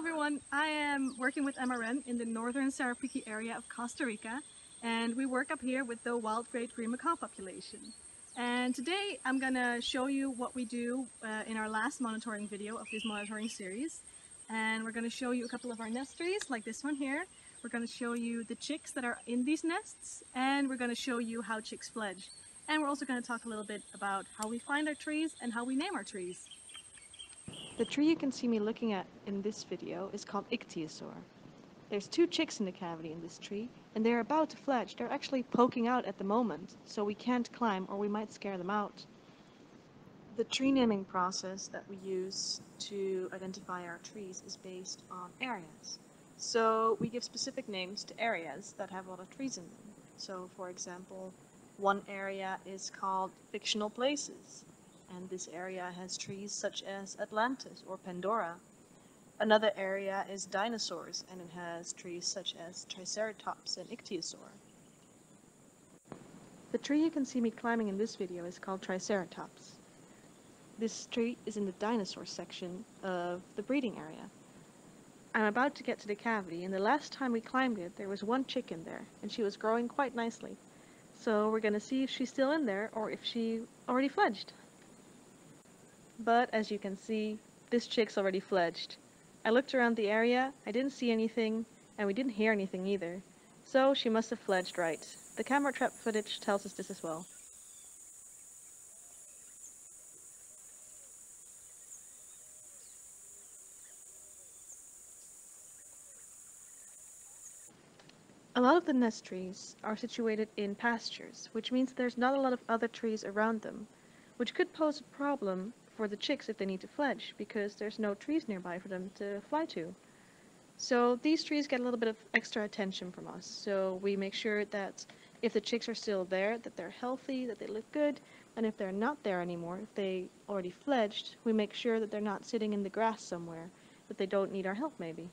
Hello everyone, I am working with MRM in the northern Sarapiquí area of Costa Rica, and we work up here with the wild Great Green Macaw population. And today I'm gonna show you what we do in our last monitoring video of this monitoring series. And we're gonna show you a couple of our nest trees, like this one here. We're gonna show you the chicks that are in these nests, and we're gonna show you how chicks fledge. And we're also gonna talk a little bit about how we find our trees and how we name our trees. The tree you can see me looking at in this video is called Ichthyosaur. There's two chicks in the cavity in this tree, and they're about to fledge. They're actually poking out at the moment, so we can't climb or we might scare them out. The tree naming process that we use to identify our trees is based on areas. So we give specific names to areas that have a lot of trees in them. So for example, one area is called Fictional Places, and this area has trees such as Atlantis or Pandora. Another area is Dinosaurs, and it has trees such as Triceratops and Ichthyosaur. The tree you can see me climbing in this video is called Triceratops. This tree is in the dinosaur section of the breeding area. I'm about to get to the cavity, and the last time we climbed it there was one chick in there, and she was growing quite nicely. So we're gonna see if she's still in there or if she already fledged. But as you can see, this chick's already fledged. I looked around the area, I didn't see anything, and we didn't hear anything either. So she must have fledged right. The camera trap footage tells us this as well. A lot of the nest trees are situated in pastures, which means there's not a lot of other trees around them, which could pose a problem for the chicks if they need to fledge, because there's no trees nearby for them to fly to. So these trees get a little bit of extra attention from us, so we make sure that if the chicks are still there, that they're healthy, that they look good, and if they're not there anymore, if they already fledged, we make sure that they're not sitting in the grass somewhere, that they don't need our help maybe.